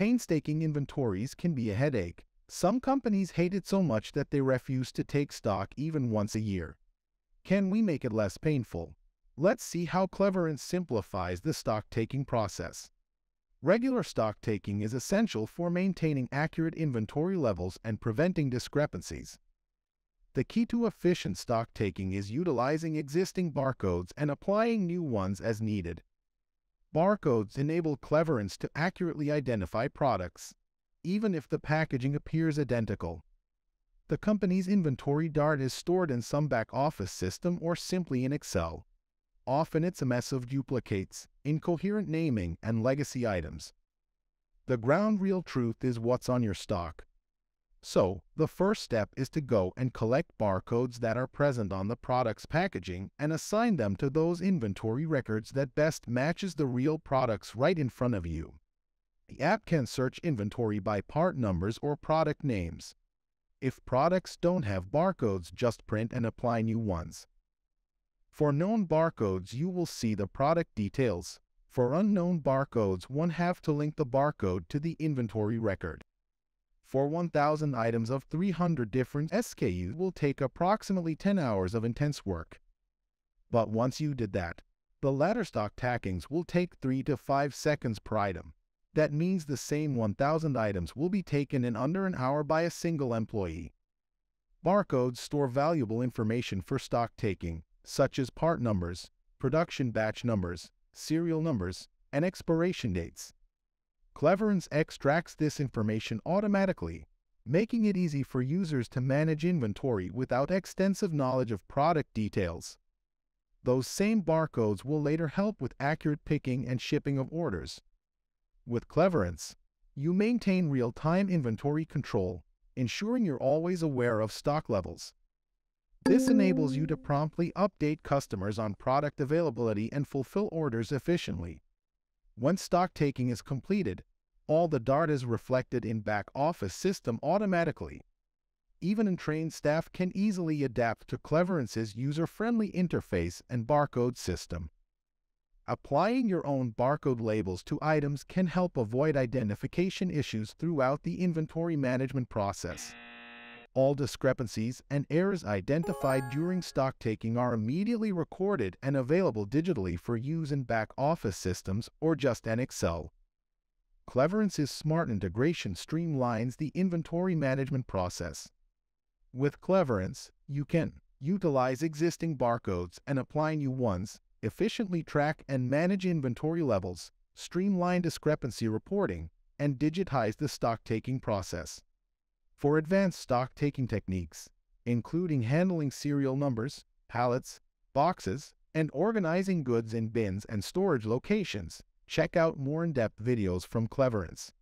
Painstaking inventories can be a headache. Some companies hate it so much that they refuse to take stock even once a year. Can we make it less painful? Let's see how Cleverence simplifies the stock-taking process. Regular stock-taking is essential for maintaining accurate inventory levels and preventing discrepancies. The key to efficient stock-taking is utilizing existing barcodes and applying new ones as needed. Barcodes enable Cleverence to accurately identify products, even if the packaging appears identical. The company's inventory data is stored in some back-office system or simply in Excel. Often it's a mess of duplicates, incoherent naming, and legacy items. The ground real truth is what's on your stock. So, the first step is to go and collect barcodes that are present on the product's packaging and assign them to those inventory records that best matches the real products right in front of you. The app can search inventory by part numbers or product names. If products don't have barcodes, just print and apply new ones. For known barcodes, you will see the product details. For unknown barcodes, one has to link the barcode to the inventory record. For 1,000 items of 300 different SKUs will take approximately 10 hours of intense work. But once you did that, the latter stock takings will take 3 to 5 seconds per item. That means the same 1,000 items will be taken in under an hour by a single employee. Barcodes store valuable information for stock taking, such as part numbers, production batch numbers, serial numbers, and expiration dates. Cleverence extracts this information automatically, making it easy for users to manage inventory without extensive knowledge of product details. Those same barcodes will later help with accurate picking and shipping of orders. With Cleverence, you maintain real-time inventory control, ensuring you're always aware of stock levels. This enables you to promptly update customers on product availability and fulfill orders efficiently. When stock taking is completed, all the data is reflected in back-office system automatically. Even untrained staff can easily adapt to Cleverence's user-friendly interface and barcode system. Applying your own barcode labels to items can help avoid identification issues throughout the inventory management process. All discrepancies and errors identified during stock taking are immediately recorded and available digitally for use in back-office systems or just in Excel. Cleverence's smart integration streamlines the inventory management process. With Cleverence, you can utilize existing barcodes and apply new ones, efficiently track and manage inventory levels, streamline discrepancy reporting, and digitize the stock taking process. For advanced stock-taking techniques, including handling serial numbers, pallets, boxes, and organizing goods in bins and storage locations, check out more in-depth videos from Cleverence.